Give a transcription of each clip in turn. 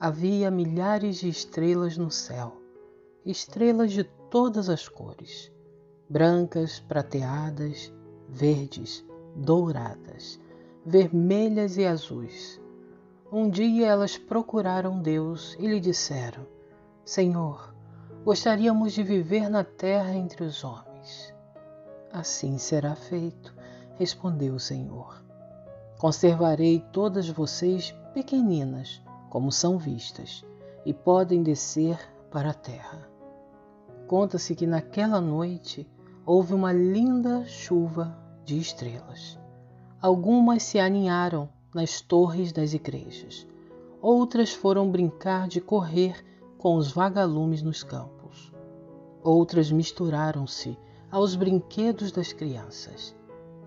havia milhares de estrelas no céu, estrelas de todas as cores, brancas, prateadas, verdes, douradas, vermelhas e azuis. Um dia elas procuraram Deus e lhe disseram: Senhor, gostaríamos de viver na terra entre os homens. Assim será feito, respondeu o Senhor. Conservarei todas vocês pequeninas, como são vistas, e podem descer para a terra. Conta-se que naquela noite houve uma linda chuva de estrelas. Algumas se aninharam nas torres das igrejas. Outras foram brincar de correr com os vagalumes nos campos. Outras misturaram-se aos brinquedos das crianças.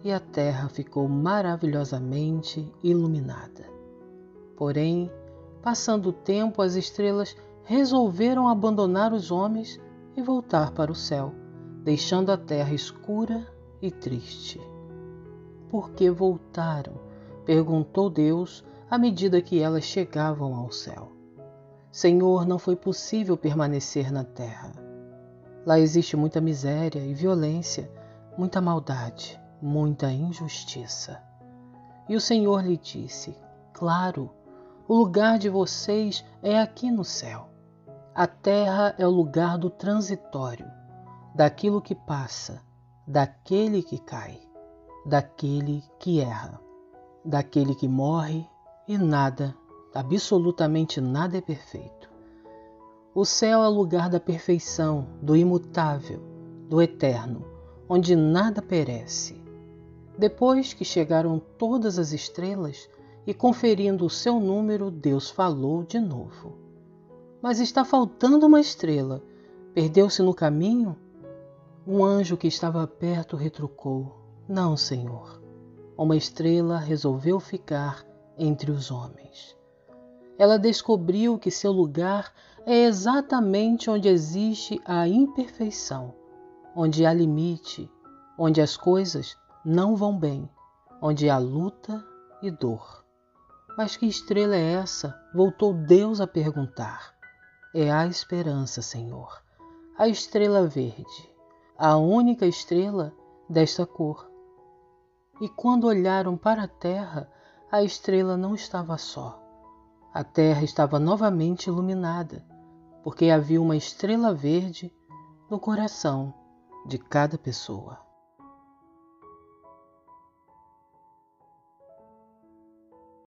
E a terra ficou maravilhosamente iluminada. Porém, passando o tempo, as estrelas resolveram abandonar os homens e voltar para o céu, deixando a terra escura e triste. Por que voltaram? Perguntou Deus à medida que elas chegavam ao céu. Senhor, não foi possível permanecer na terra. Lá existe muita miséria e violência, muita maldade, muita injustiça. E o Senhor lhe disse: Claro, o lugar de vocês é aqui no céu. A terra é o lugar do transitório, daquilo que passa, daquele que cai, daquele que erra, daquele que morre, e nada, absolutamente nada é perfeito. O céu é o lugar da perfeição, do imutável, do eterno, onde nada perece. Depois que chegaram todas as estrelas e conferindo o seu número, Deus falou de novo. Mas está faltando uma estrela. Perdeu-se no caminho? Um anjo que estava perto retrucou: Não, Senhor. Uma estrela resolveu ficar entre os homens. Ela descobriu que seu lugar é exatamente onde existe a imperfeição, onde há limite, onde as coisas não vão bem, onde há luta e dor. Mas que estrela é essa? Voltou Deus a perguntar. É a esperança, Senhor, a estrela verde, a única estrela desta cor. E quando olharam para a terra, a estrela não estava só. A terra estava novamente iluminada, porque havia uma estrela verde no coração de cada pessoa.